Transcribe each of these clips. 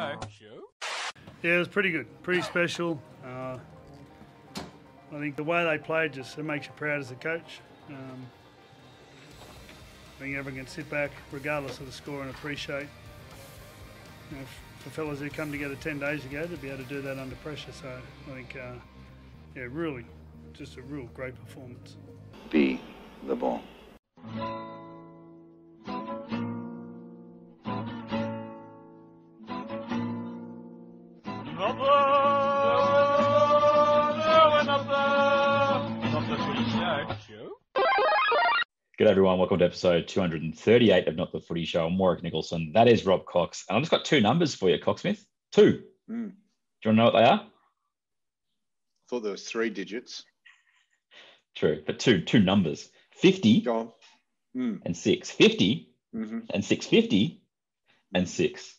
Joe. Yeah, it was pretty good, pretty special. I think the way they played just it makes you proud as a coach. I think everyone can sit back, regardless of the score, and appreciate. You know, for fellas who come together 10 days ago to be able to do that under pressure. So I think, yeah, really, just a real great performance. Be the ball. Good everyone, welcome to episode 238 of Not the Footy Show. I'm Warwick Nicholson. That is Rob Cox. And I've just got two numbers for you, Coxsmith. Two. Mm. Do you want to know what they are? I thought there was three digits. True, but two numbers. 50 and 6. 50 and 650 and 6.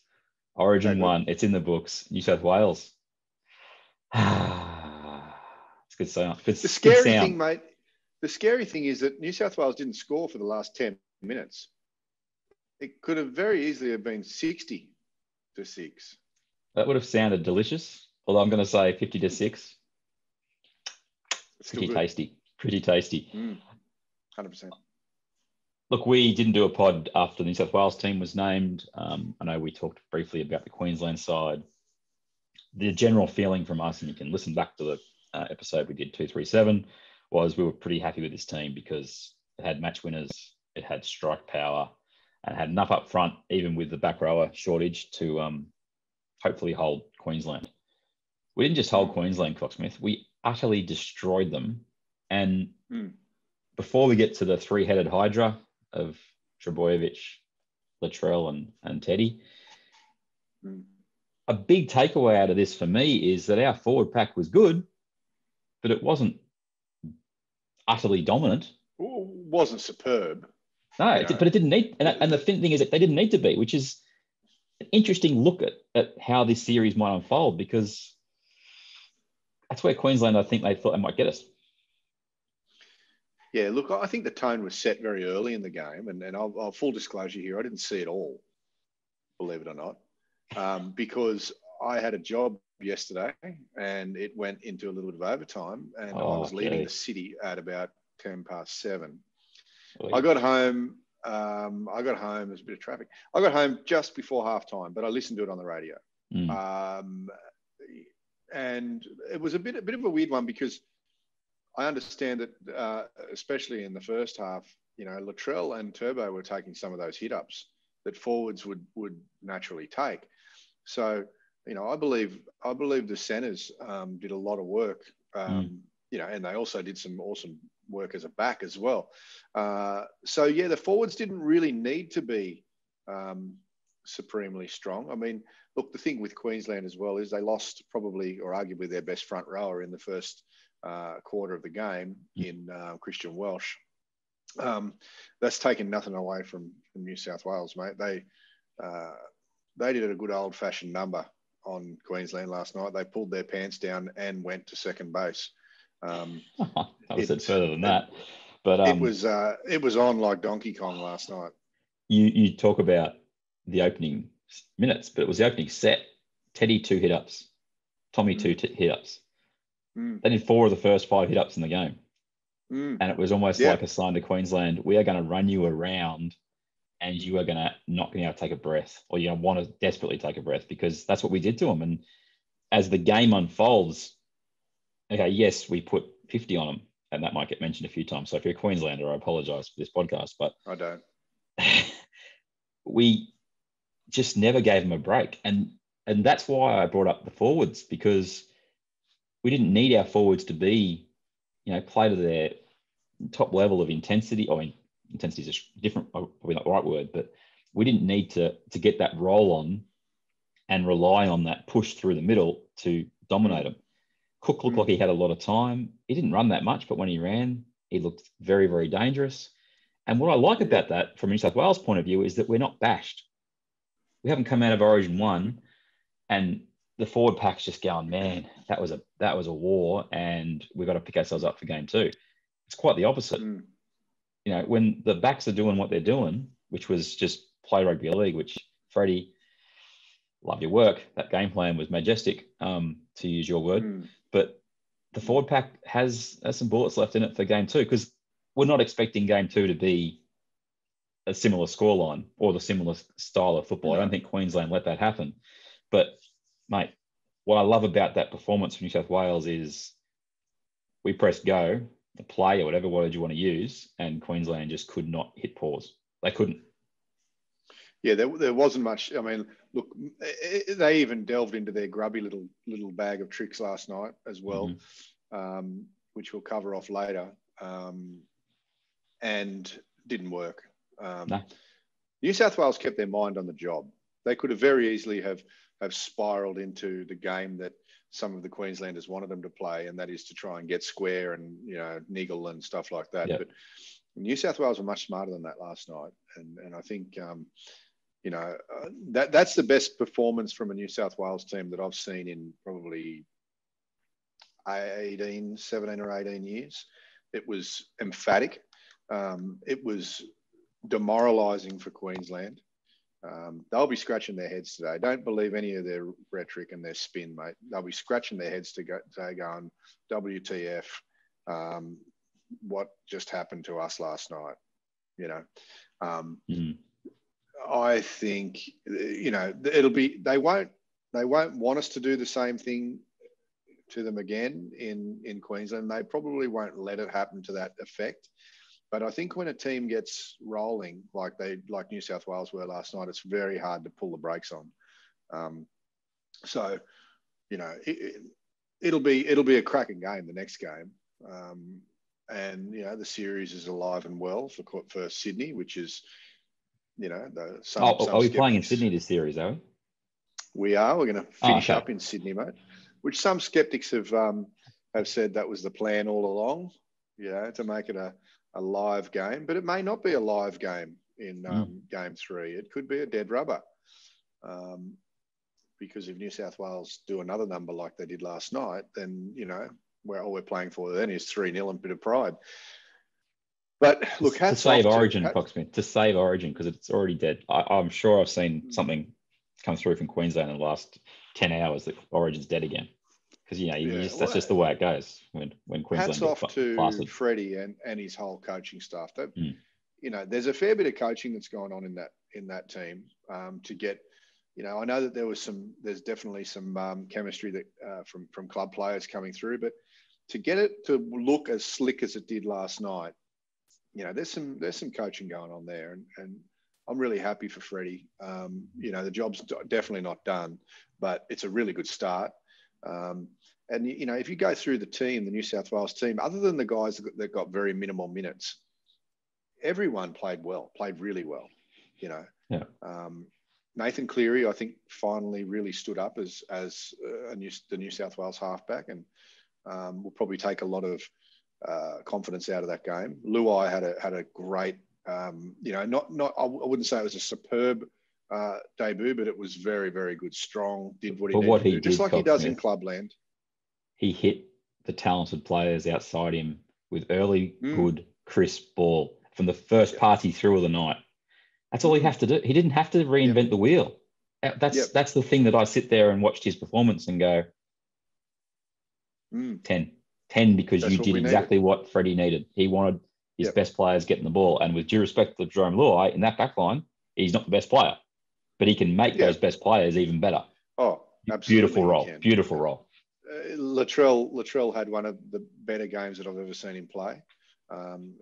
Origin 1, it's in the books. New South Wales. It's good sound. It's the scary thing, mate. The scary thing is that New South Wales didn't score for the last 10 minutes. It could have very easily have been 60-6. That would have sounded delicious, although I'm going to say 50-6. Pretty tasty. Pretty tasty. 100%. Look, we didn't do a pod after the New South Wales team was named. I know we talked briefly about the Queensland side. The general feeling from us, and you can listen back to the episode we did 237, was we were pretty happy with this team because it had match winners, it had strike power, and had enough up front, even with the back rower shortage, to hopefully hold Queensland. We didn't just hold Queensland, Coxsmith. We utterly destroyed them. And before we get to the three-headed hydra of Trebojevic, Latrell, and Teddy, a big takeaway out of this for me is that our forward pack was good, but it wasn't utterly dominant. Wasn't superb. No, but it didn't need, and the thing is that they didn't need to be, which is an interesting look at how this series might unfold, because that's where Queensland, I think they thought they might get us. Yeah, look, I think the tone was set very early in the game, and I'll full disclosure here, I didn't see it all, believe it or not, because I had a job yesterday and it went into a little bit of overtime, and I was leaving the city at about 7:10. I got home, there's a bit of traffic. I got home just before halftime, but I listened to it on the radio. And it was a bit of a weird one, because I understand that especially in the first half, you know, Luttrell and Turbo were taking some of those hit-ups that forwards would naturally take. So, you know, I believe the centres did a lot of work, you know, and they also did some awesome work as a back as well. So, yeah, the forwards didn't really need to be supremely strong. I mean, look, the thing with Queensland as well is they lost probably or arguably their best front rower in the first quarter of the game in Christian Welsh. That's taken nothing away from New South Wales, mate. They did a good old-fashioned number on Queensland last night. They pulled their pants down and went to second base. I was said further than that, but it was on like Donkey Kong last night. You talk about the opening minutes, but it was the opening set. Teddy 2 hit-ups, Tommy 2 hit-ups. They did 4 of the first 5 hit-ups in the game, and it was almost like a sign to Queensland: we are going to run you around, and you are going to not be able to take a breath, or you want to desperately take a breath, because that's what we did to them. And as the game unfolds, okay, yes, we put 50 on them, and that might get mentioned a few times. So if you're a Queenslander, I apologise for this podcast, but I don't. We just never gave them a break, and that's why I brought up the forwards, because we didn't need our forwards to be, you know, play to their top level of intensity. I mean, intensity is a different, probably not the right word, but we didn't need to get that roll on and rely on that push through the middle to dominate them. Cook looked like he had a lot of time. He didn't run that much, but when he ran, he looked very, very dangerous. And what I like about that from New South Wales' point of view is that we're not bashed. We haven't come out of Origin 1 and the forward pack's just going, man, that was a war, and we've got to pick ourselves up for game 2. It's quite the opposite. You know, when the backs are doing what they're doing, which was just play rugby league, which Freddie love your work. That game plan was majestic, to use your word. But the forward pack has some bullets left in it for game two, because we're not expecting game two to be a similar scoreline or the similar style of football. I don't think Queensland let that happen. But, mate, what I love about that performance from New South Wales is we pressed go, the play or whatever word you want to use, and Queensland just could not hit pause. They couldn't. Yeah, there wasn't much. I mean, look, they even delved into their grubby little bag of tricks last night as well, which we'll cover off later, and didn't work. No. New South Wales kept their mind on the job. They could have very easily have spiralled into the game that some of the Queenslanders wanted them to play, and that is to try and get square and, you know, niggle and stuff like that. Yep. But New South Wales were much smarter than that last night, and I think you know, that's the best performance from a New South Wales team that I've seen in probably 17 or 18 years. It was emphatic. It was demoralising for Queensland. They'll be scratching their heads today. Don't believe any of their rhetoric and their spin, mate. They'll be scratching their heads today going, WTF, what just happened to us last night, you know. I think, you know, it'll be, they won't want us to do the same thing to them again in Queensland. They probably won't let it happen to that effect. But I think when a team gets rolling like New South Wales were last night, it's very hard to pull the brakes on. So, you know, it'll be a cracking game, the next game, and you know, the series is alive and well for Sydney, which is, you know, are we playing in Sydney this series? Are we? We are. We're going to finish up in Sydney, mate. Which some skeptics have said that was the plan all along, you know, to make it a live game, but it may not be a live game in game three. It could be a dead rubber, because if New South Wales do another number like they did last night, then, you know, all we're playing for then is 3-0 and a bit of pride. But look, to save Origin, because it's already dead. I'm sure I've seen something come through from Queensland in the last 10 hours that Origin's dead again. Because, you know, that's just the way it goes when Queensland. Hats off to Freddie and his whole coaching staff. You know, there's a fair bit of coaching that's gone on in that team, to get, you know, I know that there's definitely some chemistry that from club players coming through, but to get it to look as slick as it did last night, you know, there's some coaching going on there, and I'm really happy for Freddie. You know, the job's definitely not done, but it's a really good start. And, you know, if you go through the team, the New South Wales team, other than the guys that got very minimal minutes, everyone played really well, you know. Yeah. Nathan Cleary, I think, finally really stood up as the New South Wales halfback, and will probably take a lot of confidence out of that game. Luai had a great, you know, not I wouldn't say it was a superb debut, but it was very, very good, strong, did what he needed to do, just like he does in clubland. He hit the talented players outside him with early, good, crisp ball from the first pass he threw of the night. That's all he has to do. He didn't have to reinvent the wheel. That's the thing that I sit there and watched his performance and go, 10, because that's you did exactly what Freddie needed. He wanted his best players getting the ball. And with due respect to Jerome Luai, in that back line, he's not the best player, but he can make those best players even better. Oh, absolutely. Beautiful role. Latrell had one of the better games that I've ever seen him play.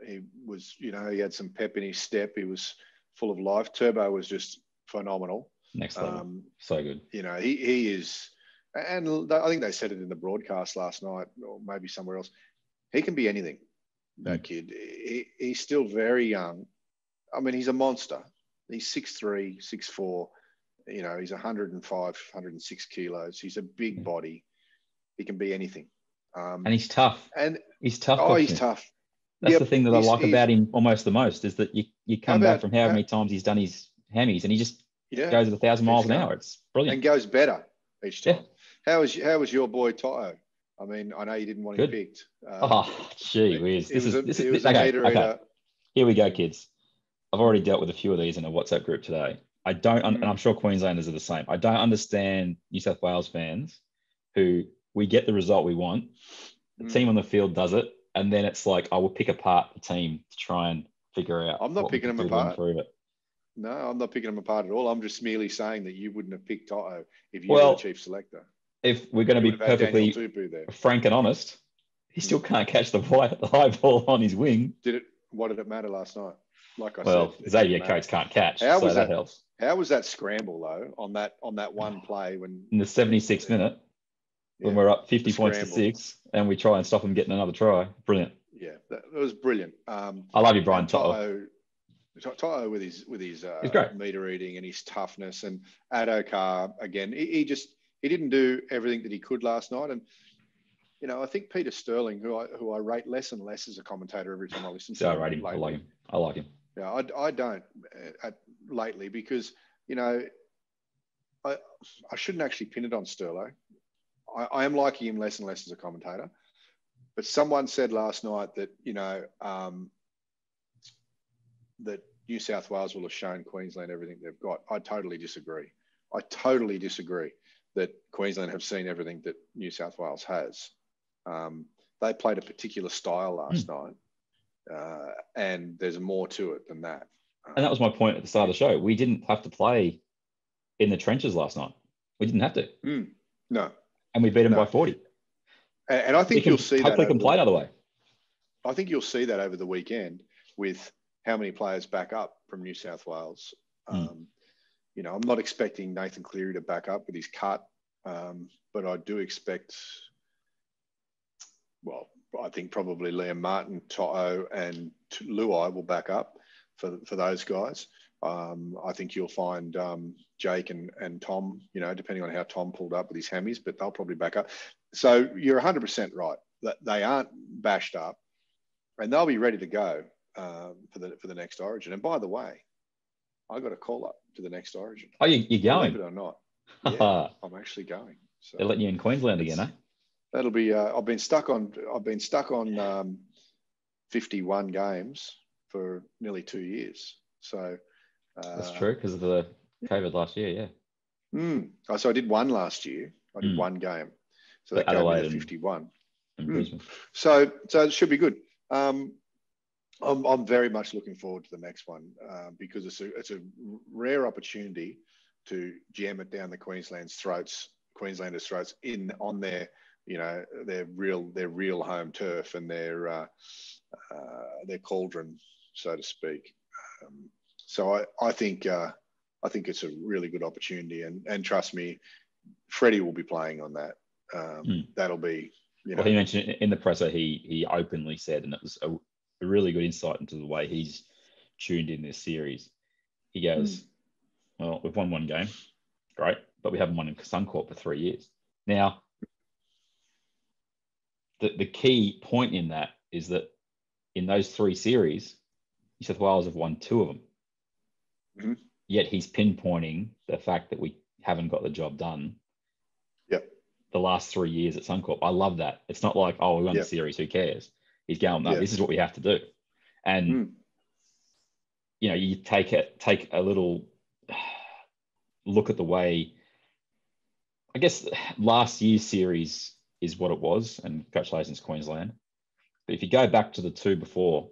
He was, you know, he had some pep in his step. He was full of life. Turbo was just phenomenal. Next level. So good. You know, he is, and I think they said it in the broadcast last night, or maybe somewhere else. He can be anything, that kid. He's still very young. I mean, he's a monster. He's 6'3", 6'4". You know, he's 105, 106 kilos. He's a big body. He can be anything. And he's tough. He's tough. That's the thing that I like about him almost the most, is that you come back from how many times he's done his hammies, and he just goes at 1,000 miles an hour. It's brilliant. And goes better each time. Yeah. How was your boy Tyo? I mean, I know you didn't want him picked. This is okay. Here we go, kids. I've already dealt with a few of these in a WhatsApp group today. I don't, and I'm sure Queenslanders are the same. I don't understand New South Wales fans who we get the result we want. The team on the field does it. And then it's like, I will pick apart the team to try and figure out. I'm not picking them apart. No, I'm not picking them apart at all. I'm just merely saying that you wouldn't have picked Tyo if you were the chief selector. If we're going to be perfectly frank and honest, he still can't catch the high ball on his wing. What did it matter last night? Like I said, Xavier Coates can't catch. How was that? Helps. How was that scramble though on that one play when in the 76th minute when we're up 50 points to 6 and we try and stop him getting another try? Brilliant. Yeah, that was brilliant. I love you, Brian Tyo. Tyo with his meter eating and his toughness, and Adokar again. He didn't do everything that he could last night, and I think Peter Sterling, who I rate less and less as a commentator every time I listen to him. I rate him. Lately. I like him. Yeah, I don't lately because, I shouldn't actually pin it on Sterlo. I am liking him less and less as a commentator. But someone said last night that, that New South Wales will have shown Queensland everything they've got. I totally disagree that Queensland have seen everything that New South Wales has. They played a particular style last night. And there's more to it than that. And that was my point at the start of the show. We didn't have to play in the trenches last night. We didn't have to. No. And we beat them by 40. And I think you'll see that. Hopefully can play another way. I think you'll see that over the weekend with how many players back up from New South Wales. I'm not expecting Nathan Cleary to back up with his cut, but I do expect, I think probably Liam Martin, Tyo and Luai will back up for those guys. I think you'll find Jake and Tom, depending on how Tom pulled up with his hammies, but they'll probably back up. So you're 100% right. They aren't bashed up and they'll be ready to go for the next Origin. And by the way, I got a call up to the next Origin. Oh, you're going? Believe it or not. Yeah, I'm actually going. So they're letting you in Queensland again, eh? That'll be. I've been stuck on 51 games for nearly 2 years. So that's true because of the COVID last year. Yeah. So I did one last year. I did one game. So that gave me the 51. So it should be good. I'm very much looking forward to the next one because it's a rare opportunity to jam it down the Queenslanders' throats on their. Their real home turf and their cauldron, so to speak. So I think it's a really good opportunity, and trust me, Freddie will be playing on that. That'll be. He mentioned in the presser. He openly said, and it was a really good insight into the way he's tuned in this series. He goes, "Well, we've won one game, great, but we haven't won in Suncorp for 3 years now." The key point in that is that in those three series, New South Wales have won two of them. Yet he's pinpointing the fact that we haven't got the job done the last 3 years at Suncorp. I love that. It's not like, we won the series, who cares? He's going, no, this is what we have to do. And, you take a little look at the way, I guess, last year's series is what it was, and congratulations, Queensland. But if you go back to the two before,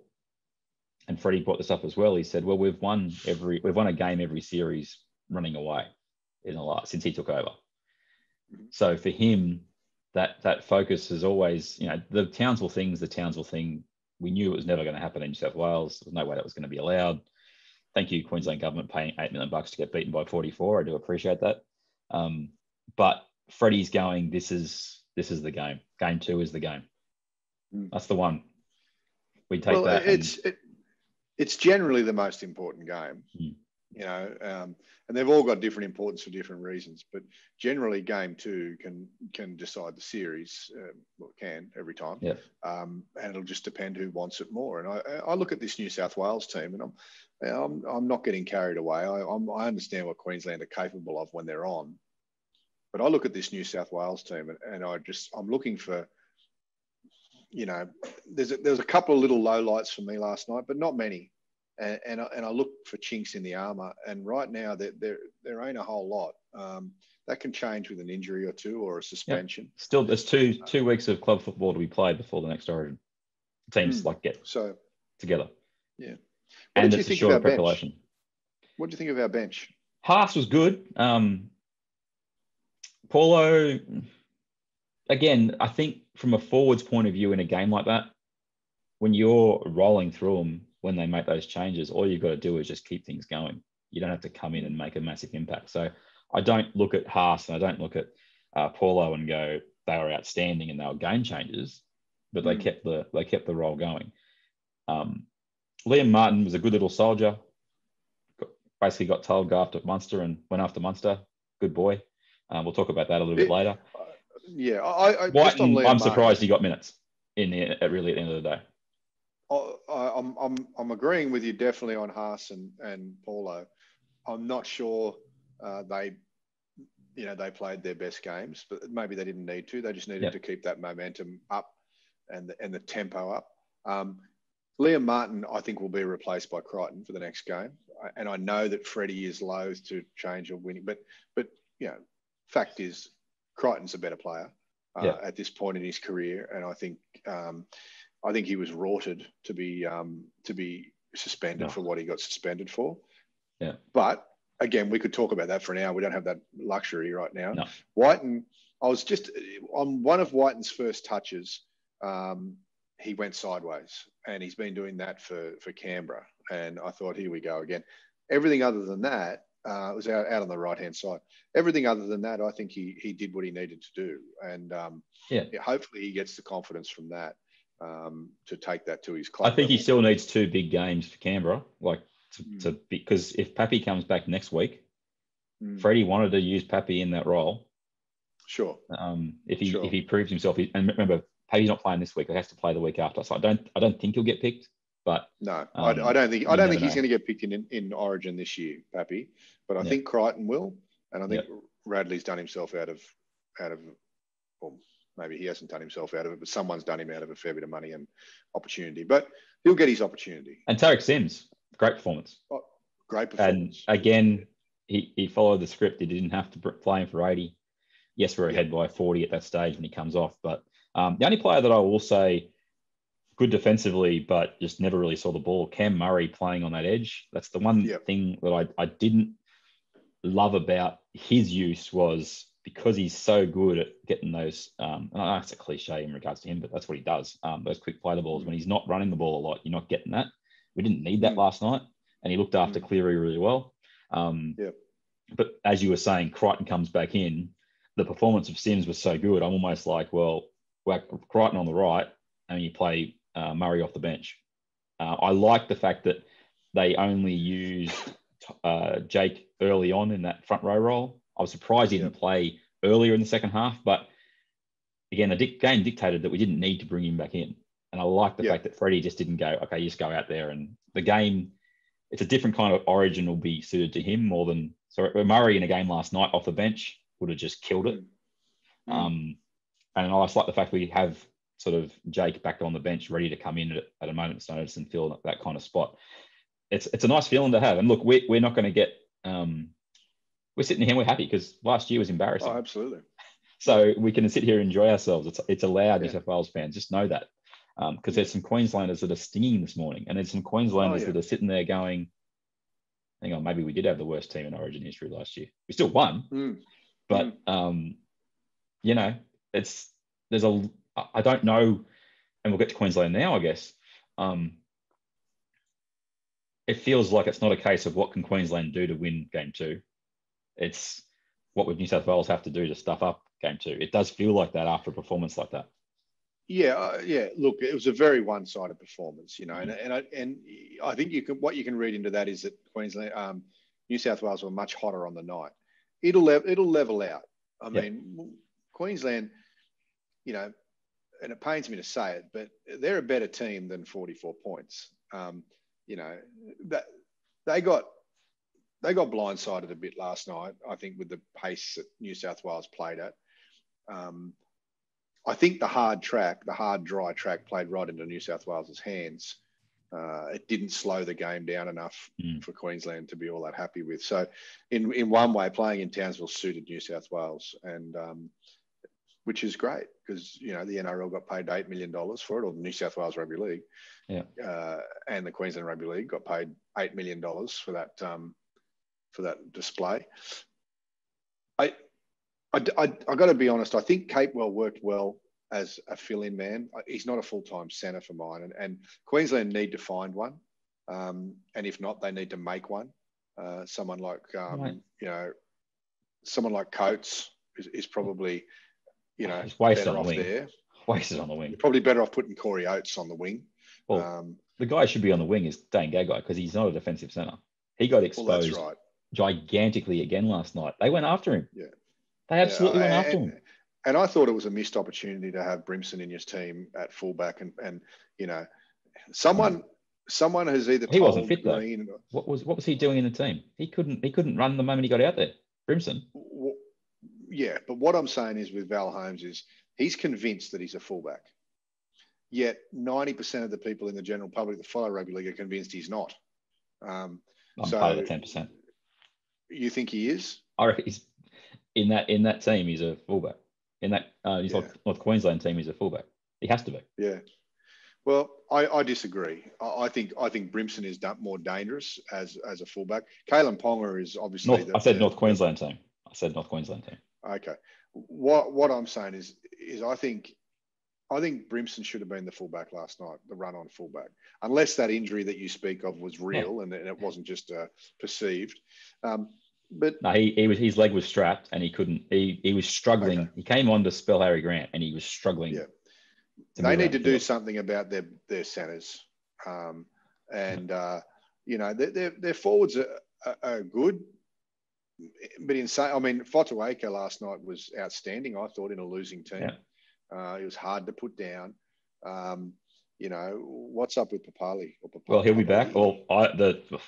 and Freddie brought this up as well, he said, well, we've won a game every series running away since he took over. So for him, that focus is always, the Townsville thing, we knew it was never going to happen in New South Wales. There was no way that was going to be allowed. Thank you, Queensland government, paying $8 million to get beaten by 44. I do appreciate that. But Freddie's going, this is the game. Game two is the game. That's the one. We take that. It's generally the most important game, and they've all got different importance for different reasons. But generally, game two can decide the series. Can every time, and it'll just depend who wants it more. And I look at this New South Wales team, and I'm not getting carried away. I understand what Queensland are capable of when they're on. But I look at this New South Wales team and I'm looking for, there's a couple of little lowlights for me last night, but not many. And I look for chinks in the armour. And right now, there ain't a whole lot. That can change with an injury or two or a suspension. Yep. Still, there's two weeks of club football to be played before the next Origin. Teams get together. Yeah. And it's a short preparation. What do you think of our bench? Haas was good. Paulo, again, I think from a forward's point of view in a game like that, when you're rolling through them, when they make those changes, all you've got to do is just keep things going. You don't have to come in and make a massive impact. So I don't look at Haas and I don't look at Paulo and go, they were outstanding and they were game changers, but they kept the role going. Liam Martin was a good little soldier. Basically got told, go after Munster, and went after Munster. Good boy. We'll talk about that a little bit later. Yeah. I'm surprised he got minutes at the end of the day. I'm agreeing with you definitely on Haas and Paulo. I'm not sure they played their best games, but maybe they didn't need to. They just needed to keep that momentum up and the tempo up. Liam Martin, I think, will be replaced by Crichton for the next game, and I know that Freddie is loath to change a winning, but fact is, Crichton's a better player at this point in his career, and I think. I think he was rorted to be suspended for what he got suspended for. Yeah. But again, we could talk about that for an hour. We don't have that luxury right now. No. Whiten, I was just on one of Whiten's first touches. He went sideways, and he's been doing that for Canberra. And I thought, here we go again. Everything other than that was out on the right hand side. Everything other than that, I think he did what he needed to do. And hopefully he gets the confidence from that. To take that to his club. I think he still needs two big games for Canberra, because if Pappy comes back next week, Freddie wanted to use Pappy in that role. Sure. If he proves himself, and remember, Pappy's not playing this week; he has to play the week after. So I don't think he'll get picked. But no, I don't think he's going to get picked in Origin this year, Pappy. But I think Crichton will, and I think Radley's done himself out of. Well, maybe he hasn't done himself out of it, but someone's done him out of a fair bit of money and opportunity. But he'll get his opportunity. And Tarek Sims, great performance. Oh, great performance. And again, he followed the script. He didn't have to play him for 80. Yes, we're ahead by 40 at that stage when he comes off. But the only player that I will say good defensively, but just never really saw the ball, Cam Murray playing on that edge. That's the one thing that I didn't love about his use was... because he's so good at getting those, and I know it's a cliche in regards to him, but that's what he does, those quick play the balls. When he's not running the ball a lot, you're not getting that. We didn't need that last night, and he looked after Cleary really well. But as you were saying, Crichton comes back in. The performance of Sims was so good, I'm almost like, well, Crichton on the right, and you play Murray off the bench. I like the fact that they only used Jake early on in that front row role. I was surprised he didn't play earlier in the second half, but again, the game dictated that we didn't need to bring him back in. And I like the fact that Freddie just didn't go, okay, you just go out there. And the game, it's a different kind of Origin will be suited to him more than... So Murray in a game last night off the bench would have just killed it. And I just like the fact we have sort of Jake back on the bench ready to come in at a moment's notice and fill that kind of spot. It's a nice feeling to have. And look, we're not going to get... we're sitting here and we're happy because last year was embarrassing. Oh, absolutely. So we can sit here and enjoy ourselves. It's allowed, New South Wales fans. Just know that. Because there's some Queenslanders that are stinging this morning, and there's some Queenslanders that are sitting there going, hang on, maybe we did have the worst team in Origin history last year. We still won. But, I don't know, and we'll get to Queensland now, I guess. It feels like it's not a case of what can Queensland do to win game two. It's what would New South Wales have to do to stuff up game two. It does feel like that after a performance like that. Look, it was a very one-sided performance, and I think what you can read into that is that Queensland, New South Wales were much hotter on the night. It'll level out. I mean, Queensland, and it pains me to say it, but they're a better team than 44 points. They got blindsided a bit last night, I think, with the pace that New South Wales played at. I think the hard dry track played right into New South Wales' hands It didn't slow the game down enough for Queensland to be all that happy with. So in one way, playing in Townsville suited New South Wales, and which is great because, you know, the NRL got paid $8 million for it, or the New South Wales Rugby League. Yeah. And the Queensland Rugby League got paid $8 million for that display. I got to be honest, I think Capewell worked well as a fill-in man. He's not a full-time centre for mine, and Queensland need to find one, and if not, they need to make one. Someone like you know, someone like Coates is probably, you know, better off there. Wasted on the wing. You're probably better off putting Corey Oates on the wing. Well, the guy should be on the wing is Dane Gagai, because he's not a defensive centre. He got exposed gigantically again last night. They went after him. Yeah, they absolutely went after him. And I thought it was a missed opportunity to have Brimson in his team at fullback, and you know, someone has either he wasn't fit though. What was he doing in the team? He couldn't run the moment he got out there. Brimson. Yeah, but what I'm saying is with Val Holmes is he's convinced that he's a fullback, yet 90% of the people in the general public that follow rugby league are convinced he's not. I'm part of the 10%. You think he is? I reckon he's in that team. He's a fullback. In that North Queensland team, he's a fullback. He has to be. Yeah. Well, I disagree. I think Brimson is more dangerous as a fullback. Kalen Ponga is obviously. I said North Queensland team. Okay. What I'm saying is I think Brimson should have been the fullback last night, the run-on fullback, unless that injury that you speak of was real and it wasn't just perceived. But no, his leg was strapped and he couldn't. He was struggling. Okay. He came on to spell Harry Grant and he was struggling. Yeah, they need to do something about their centres, you know, their forwards are good. But insane. I mean, Fotueka last night was outstanding. I thought in a losing team, it was hard to put down. You know, what's up with Papali'i? Well, he'll be back. Well,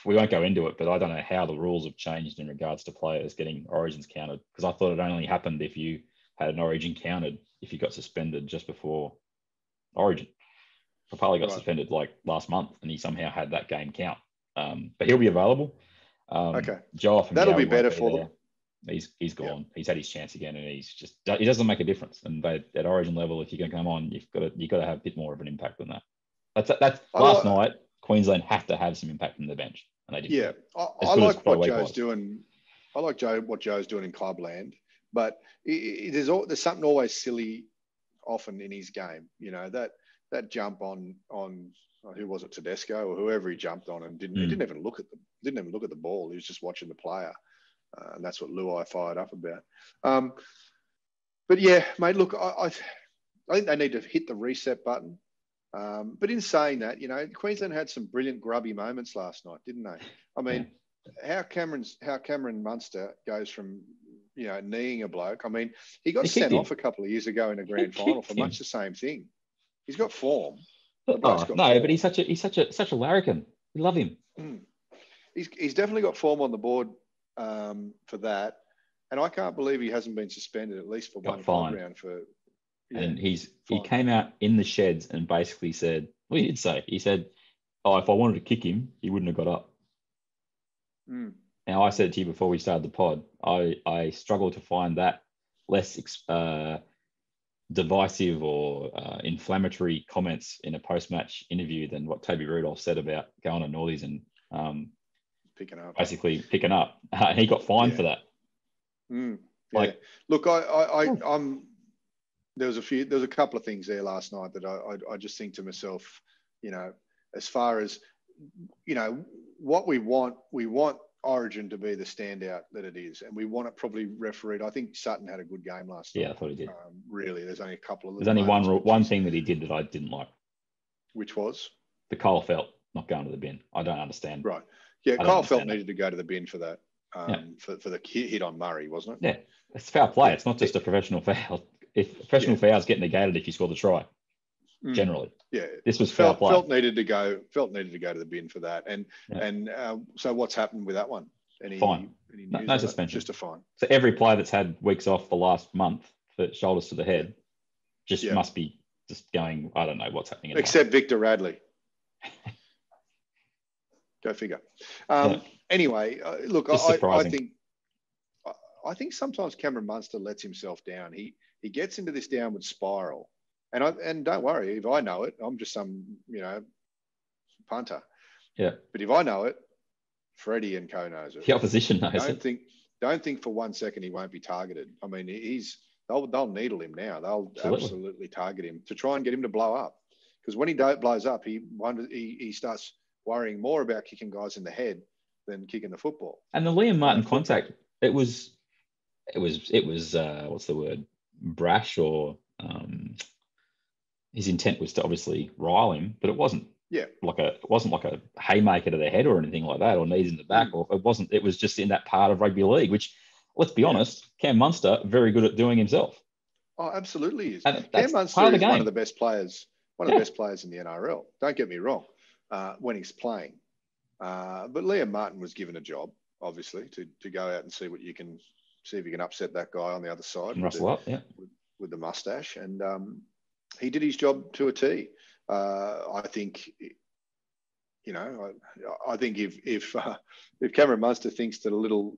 we won't go into it, but I don't know how the rules have changed in regards to players getting origins counted, because I thought it only happened if you had an origin counted if you got suspended just before origin. Papali'i got suspended like last month, and he somehow had that game count. But he'll be available. Okay, Joe, that'll be better for them. He's gone. He's had his chance again, and he doesn't make a difference. And at origin level, if you can come on, you've got to have a bit more of an impact than that. Last night, Queensland have to have some impact from the bench, and they did. Yeah, I like what Joe's doing. I like what Joe's doing in clubland, but there's something always silly, often in his game. You know that jump on who was it, Tedesco or whoever he jumped on, and didn't even look at the ball. He was just watching the player. And that's what Luai fired up about. But yeah, mate, look, I think they need to hit the reset button. But in saying that, you know, Queensland had some brilliant grubby moments last night, didn't they? I mean, how Cameron Munster goes from, you know, kneeing a bloke. I mean, he got sent off a couple of years ago in a grand final for much the same thing. He's got form. But he's such a larrikin. We love him. Mm. He's definitely got form on the board. For that, and I can't believe he hasn't been suspended at least for one round for. Yeah, and he came out in the sheds and basically said, "Well, he did say he said, oh, if I wanted to kick him, he wouldn't have got up." Mm. Now I said to you before we started the pod, I struggle to find that less divisive or inflammatory comments in a post-match interview than what Toby Rudolph said about going to Northies and. Picking up. He got fined for that. Mm, yeah. Like, look, there was a couple of things there last night that I just think to myself, you know, as far as, you know, what we want Origin to be the standout that it is, and we want it probably refereed. I think Sutton had a good game last night. Yeah, I thought he did. Really, there's only a couple of. There's only one thing that he did that I didn't like, which was the Kyle Felt not going to the bin. I don't understand. Right. Yeah, Kyle Felt needed to go to the bin for that, for the hit on Murray, wasn't it? Yeah, it's foul play. It's not just a professional foul. If professional fouls get negated if you score the try, generally. Yeah, this was foul play. Felt needed to go to the bin for that, and so what's happened with that one? Fine. No suspension. Just a fine. So every player that's had weeks off the last month for shoulders to the head must be just going. I don't know what's happening. Except Victor Radley. Go figure. Anyway, look, I think sometimes Cameron Munster lets himself down. He gets into this downward spiral, and don't worry if I know it. I'm just some punter. Yeah. But if I know it, Freddie and Co knows it. The opposition knows it. Don't think for one second he won't be targeted. I mean, they'll needle him now. They'll absolutely target him to try and get him to blow up. Because when he blows up, he starts worrying more about kicking guys in the head than kicking the football. And the Liam Martin contact, it was what's the word? Brash, or his intent was to obviously rile him, but it wasn't. Yeah, it wasn't like a haymaker to the head or anything like that, or knees in the back, or it wasn't. It was just in that part of rugby league, which, let's be honest, Cam Munster very good at doing himself. Oh, absolutely is. And Cam Munster is one of the best players, one of the best players in the NRL. Don't get me wrong, when he's playing, but Liam Martin was given a job, obviously, to go out and see what you can see if you can upset that guy on the other side, and rustle up, with the mustache, and he did his job to a T. I think if Cameron Munster thinks that a little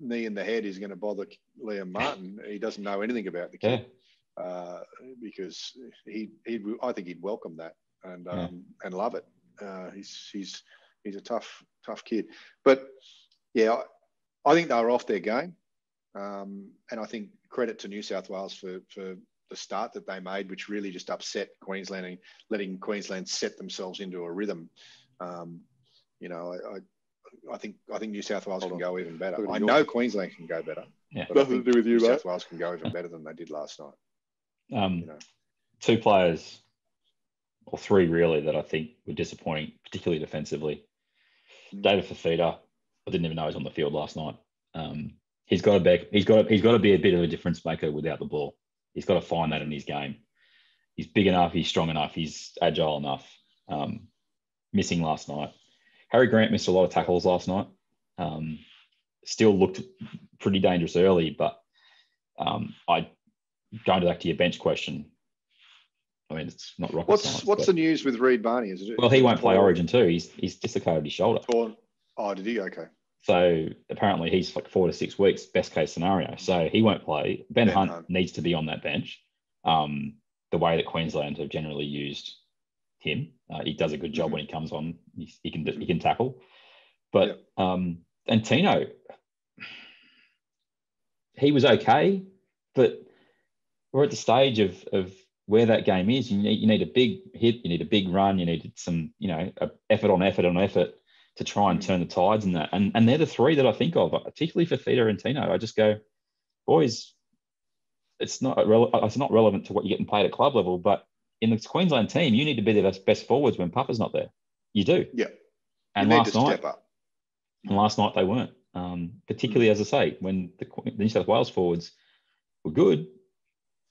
knee in the head is going to bother Liam Martin, he doesn't know anything about the kid, because I think he'd welcome that and love it. He's a tough kid, but I think they were off their game, and I think credit to New South Wales for the start that they made, which really just upset Queensland and letting Queensland set themselves into a rhythm. I think New South Wales can go even better. I know Queensland can go better. Yeah. But nothing to do with you, New South Wales can go even better than they did last night. Two players, or three really, that I think were disappointing, particularly defensively. David Fafita, I didn't even know he was on the field last night. He's got to be a bit of a difference maker without the ball. He's got to find that in his game. He's big enough. He's strong enough. He's agile enough. Missing last night. Harry Grant missed a lot of tackles last night. Still looked pretty dangerous early, but going back to your bench question, I mean, it's not rocket science. What's the news with Reid Barney? Is it? Well, he won't play Origin too. He's dislocated his shoulder. Torn. Oh, did he? Okay. So apparently he's like 4 to 6 weeks, best case scenario. So he won't play. Ben Hunt needs to be on that bench. The way that Queensland have generally used him, he does a good job when he comes on. He can tackle, but and Tino, he was okay, but we're at the stage of where that game is. You need a big hit, you need a big run, you needed some effort to try and turn the tides in that. And they're the three that I think of, particularly for Fafita and Tino. I just go, boys, it's not relevant to what you're getting paid at club level, but in the Queensland team, you need to be the best forwards when Papa's not there. You do. Yeah. And last night they weren't. Particularly, as I say, when the New South Wales forwards were good,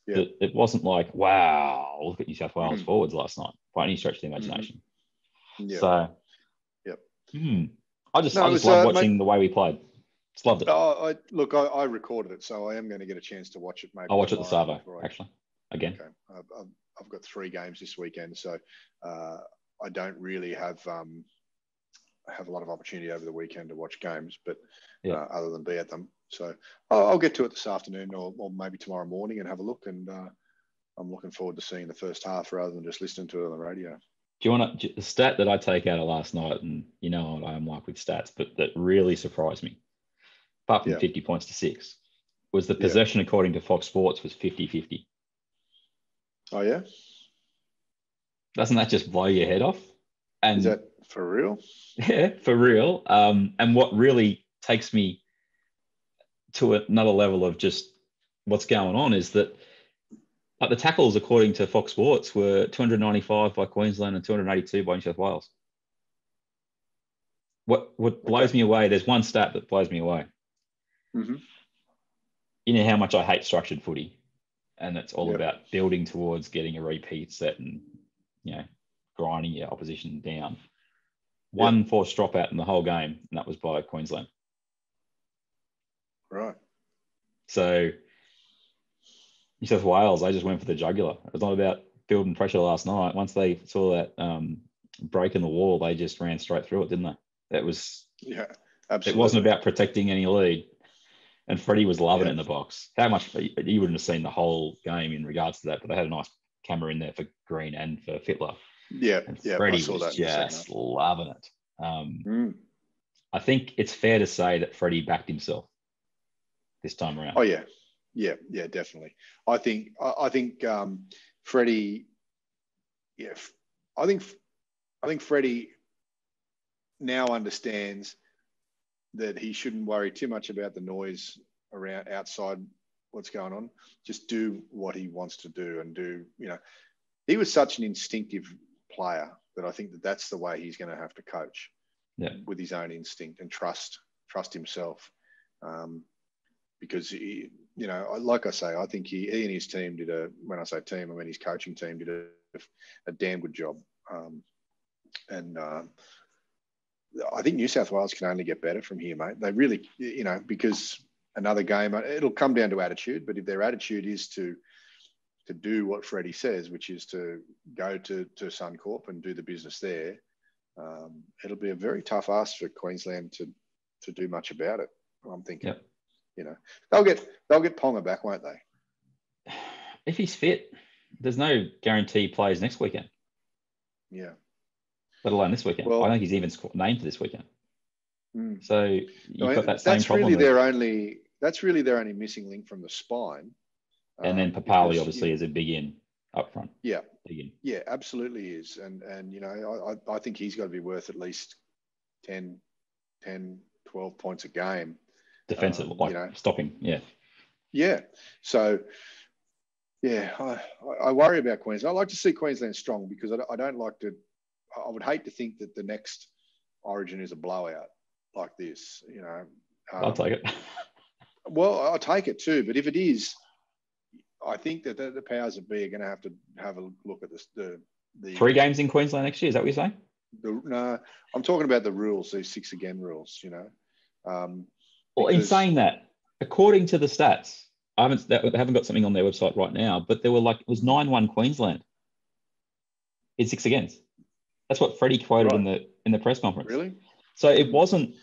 it wasn't like, wow, look at New South Wales forwards last night by any stretch of the imagination. Yeah. So... I just love watching the way we played. Just loved it. I recorded it, so I am going to get a chance to watch it. Maybe I'll watch it at the Savo, actually, again. Okay. I've got 3 games this weekend, so I don't really have a lot of opportunity over the weekend to watch games, but other than be at them. So I'll get to it this afternoon or maybe tomorrow morning and have a look, and I'm looking forward to seeing the first half rather than just listening to it on the radio. Do you want to, the stat that I take out of last night, and you know what I am like with stats, but that really surprised me, apart from 50 points to 6, was the possession according to Fox Sports was 50-50. Oh, yeah? Doesn't that just blow your head off? And is that for real? Yeah, for real. And what really takes me to another level of just what's going on is that the tackles, according to Fox Sports, were 295 by Queensland and 282 by New South Wales. What blows me away, there's one stat that blows me away. Mm-hmm. You know how much I hate structured footy, and it's all about building towards getting a repeat set and, grinding your opposition down. One forced dropout in the whole game, and that was by Queensland. Right. So... New South Wales, they just went for the jugular. It was not about building pressure last night. Once they saw that break in the wall, they just ran straight through it, didn't they? That was, yeah, absolutely. It wasn't about protecting any lead. And Freddie was loving it in the box. How much, you wouldn't have seen the whole game in regards to that, but they had a nice camera in there for Green and for Fittler. Yeah, and Freddie was just loving it. I think it's fair to say that Freddie backed himself this time around. Oh, yeah. Yeah, definitely. I think Freddie, I think Freddie now understands that he shouldn't worry too much about the noise around outside what's going on. Just do what he wants to do and do, he was such an instinctive player that I think that's the way he's going to have to coach with his own instinct and trust himself. Because, like I say, I think he and his team did when I say team, I mean his coaching team did a damn good job. I think New South Wales can only get better from here, mate. They really, because another game, it'll come down to attitude, but if their attitude is to do what Freddie says, which is to go to Suncorp and do the business there, it'll be a very tough ask for Queensland to do much about it, I'm thinking. Yep. They'll get Ponga back, won't they? If he's fit, there's no guarantee he plays next weekend. Yeah. Let alone this weekend. Well, I think he's even named for this weekend. So you've got that same problem. That's really their only missing link from the spine. And then Papali'i obviously is a big in up front. Yeah. Big in. Yeah, absolutely is. And I think he's got to be worth at least 10, 12 points a game. Defensive, stopping, yeah. Yeah. So, I worry about Queensland. I like to see Queensland strong because I don't like to – I would hate to think that the next Origin is a blowout like this, I'll take it. Well, I'll take it too. But if it is, I think that the powers that be are going to have a look at this. The 3 games in Queensland next year, is that what you're saying? No, I'm talking about the rules, these 6 again rules, Well, in saying that, according to the stats, they haven't got something on their website right now, but there were it was 9-1 Queensland in 6 against. That's what Freddie quoted in the press conference. Really? So it wasn't.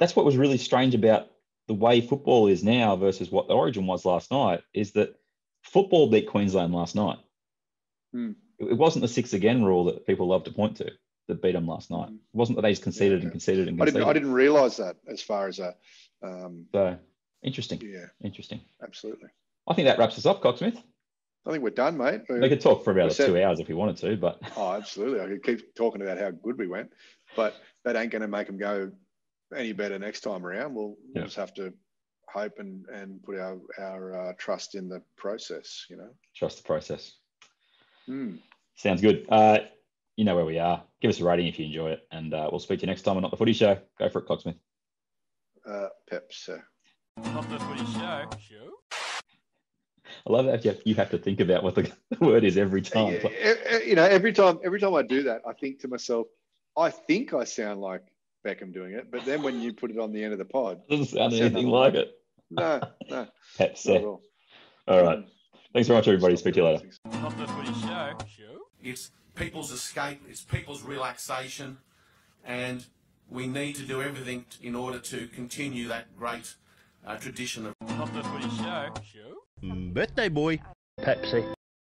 That's what was really strange about the way football is now versus what the Origin was last night is that football beat Queensland last night. It wasn't the 6 again rule that people love to point to that beat them last night. It wasn't that they just conceded and conceded and conceded. I didn't realise that as far as that. So interesting. Yeah. Interesting. Absolutely. I think that wraps us up, Cocksmith. I think we're done, mate. We could talk for about 2 hours if we wanted to, but absolutely. I could keep talking about how good we went, but that ain't going to make them go any better next time around. We'll just have to hope and put our trust in the process. Trust the process. Sounds good. You know where we are. Give us a rating if you enjoy it, and we'll speak to you next time on Not the Footy Show. Go for it, Cocksmith. Pepsi. Not the Footy Show. I love that you have to think about what the word is every time. Yeah, every time I do that, I think to myself, I think I sound like Beckham doing it, but then when you put it on the end of the pod, it doesn't sound anything like it. No. Pepsi. All right. Thanks very much, everybody. Speak to you later. Not the Footy Show. It's people's escape. It's people's relaxation, and we need to do everything in order to continue that great tradition of... Birthday boy. Pepsi.